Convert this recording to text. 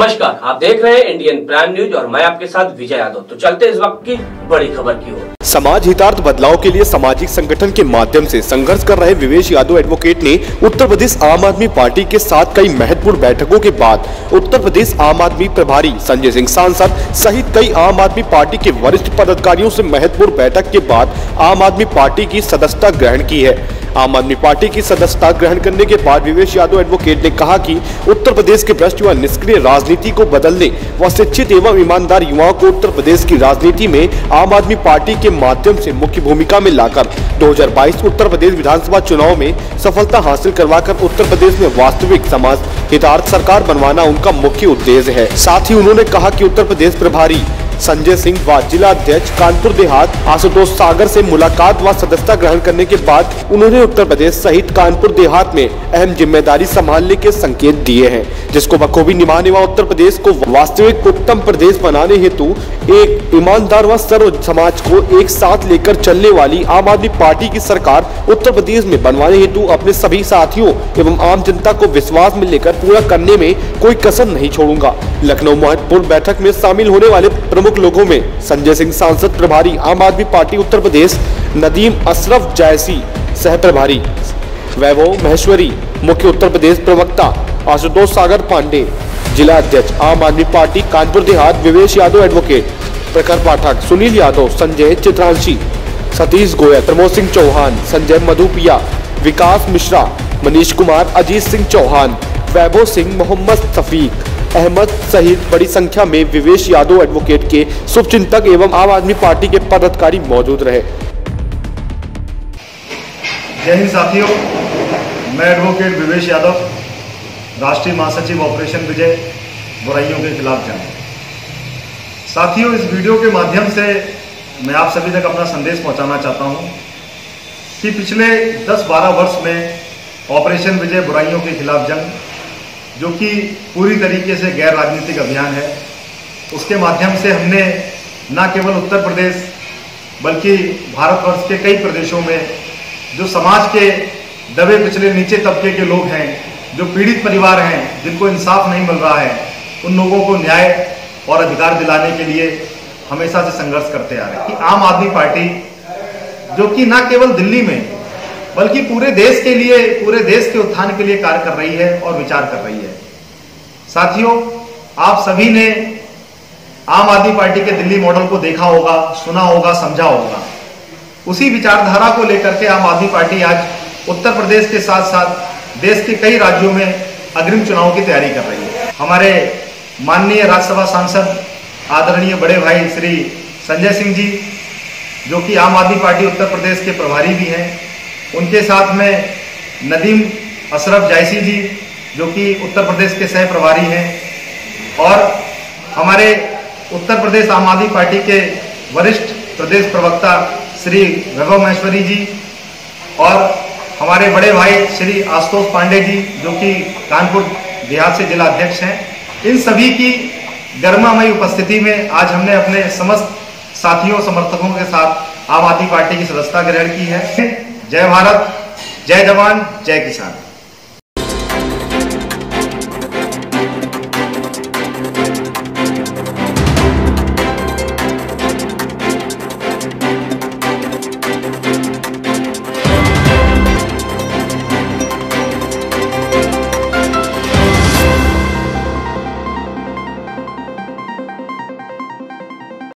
नमस्कार, आप देख रहे हैं इंडियन प्राइम न्यूज और मैं आपके साथ विजय यादव। तो चलते इस वक्त की बड़ी खबर की ओर। समाज हितार्थ बदलाव के लिए सामाजिक संगठन के माध्यम से संघर्ष कर रहे विवेश यादव एडवोकेट ने उत्तर प्रदेश आम आदमी पार्टी के साथ कई महत्वपूर्ण बैठकों के बाद उत्तर प्रदेश आम आदमी प्रभारी संजय सिंह, सांसद सहित कई आम आदमी पार्टी के वरिष्ठ पदाधिकारियों से महत्वपूर्ण बैठक के बाद आम आदमी पार्टी की सदस्यता ग्रहण की है। आम आदमी पार्टी की सदस्यता ग्रहण करने के बाद विवेश यादव एडवोकेट ने कहा कि उत्तर प्रदेश के भ्रष्ट व निष्क्रिय राजनीति को बदलने व शिक्षित एवं ईमानदार युवाओं को उत्तर प्रदेश की राजनीति में आम आदमी पार्टी के माध्यम से मुख्य भूमिका में लाकर 2022 उत्तर प्रदेश विधानसभा चुनाव में सफलता हासिल करवाकर उत्तर प्रदेश में वास्तविक समाज हितार्थ सरकार बनवाना उनका मुख्य उद्देश्य है। साथ ही उन्होंने कहा कि उत्तर प्रदेश प्रभारी संजय सिंह व जिला अध्यक्ष कानपुर देहात आशुतोष सागर से मुलाकात व सदस्यता ग्रहण करने के बाद उन्होंने उत्तर प्रदेश सहित कानपुर देहात में अहम जिम्मेदारी संभालने के संकेत दिए हैं, जिसको बखूबी निभाने व उत्तर प्रदेश को वास्तविक उत्तम प्रदेश बनाने हेतु एक ईमानदार व सर्व समाज को एक साथ लेकर चलने वाली आम आदमी पार्टी की सरकार उत्तर प्रदेश में बनवाने हेतु अपने सभी साथियों एवं आम जनता को विश्वास में लेकर पूरा करने में कोई कसर नहीं छोड़ूंगा। लखनऊ महत्वपूर्ण बैठक में शामिल होने वाले प्रमुख लोगों में संजय सिंह, सांसद प्रभारी आम आदमी पार्टी उत्तर प्रदेश, नदीम अशरफ जायसी सह प्रभारी, राघव माहेश्वरी मुख्य उत्तर प्रदेश प्रवक्ता, आशुतोष सागर पांडे जिला अध्यक्ष आम आदमी पार्टी कानपुर देहात, विवेश यादव एडवोकेट, प्रखर पाठक, सुनील यादव, संजय चित्रांशी, सतीश गोयल, प्रमोद सिंह चौहान, संजय मधुपिया, विकास मिश्रा, मनीष कुमार, अजीत सिंह चौहान, वैभव सिंह, मोहम्मद शफीक अहमद सहित बड़ी संख्या में विवेश यादव एडवोकेट के शुभचिंतक एवं आम आदमी पार्टी के पदाधिकारी मौजूद रहे। जय हिंद साथियों, मैं एडवोकेट विवेश यादव, राष्ट्रीय महासचिव ऑपरेशन विजय, बुराइयों के खिलाफ जंग। साथियों, इस वीडियो के माध्यम से मैं आप सभी तक अपना संदेश पहुंचाना चाहता हूं कि पिछले 10-12 वर्ष में ऑपरेशन विजय बुराइयों के खिलाफ जंग, जो कि पूरी तरीके से गैर राजनीतिक अभियान है, उसके माध्यम से हमने न केवल उत्तर प्रदेश बल्कि भारतवर्ष के कई प्रदेशों में जो समाज के दबे पिछले नीचे तबके के लोग हैं, जो पीड़ित परिवार हैं, जिनको इंसाफ नहीं मिल रहा है, उन लोगों को न्याय और अधिकार दिलाने के लिए हमेशा से संघर्ष करते आ रहे हैं। कि आम आदमी पार्टी जो कि न केवल दिल्ली में बल्कि पूरे देश के लिए, पूरे देश के उत्थान के लिए कार्य कर रही है और विचार कर रही है। साथियों, आप सभी ने आम आदमी पार्टी के दिल्ली मॉडल को देखा होगा, सुना होगा, समझा होगा। उसी विचारधारा को लेकर के आम आदमी पार्टी आज उत्तर प्रदेश के साथ साथ देश के कई राज्यों में अग्रिम चुनाव की तैयारी कर रही है। हमारे माननीय राज्यसभा सांसद आदरणीय बड़े भाई श्री संजय सिंह जी, जो कि आम आदमी पार्टी उत्तर प्रदेश के प्रभारी भी हैं, उनके साथ में नदीम अशरफ जायसी जी, जो कि उत्तर प्रदेश के सह प्रभारी हैं, और हमारे उत्तर प्रदेश आम आदमी पार्टी के वरिष्ठ प्रदेश प्रवक्ता श्री राघव माहेश्वरी जी, और हमारे बड़े भाई श्री आशुतोष पांडे जी, जो कि कानपुर देहात से जिला अध्यक्ष हैं। इन सभी की गर्मामयी उपस्थिति में आज हमने अपने समस्त साथियों, समर्थकों के साथ आम आदमी पार्टी की सदस्यता ग्रहण की है। जय भारत, जय जवान, जय किसान।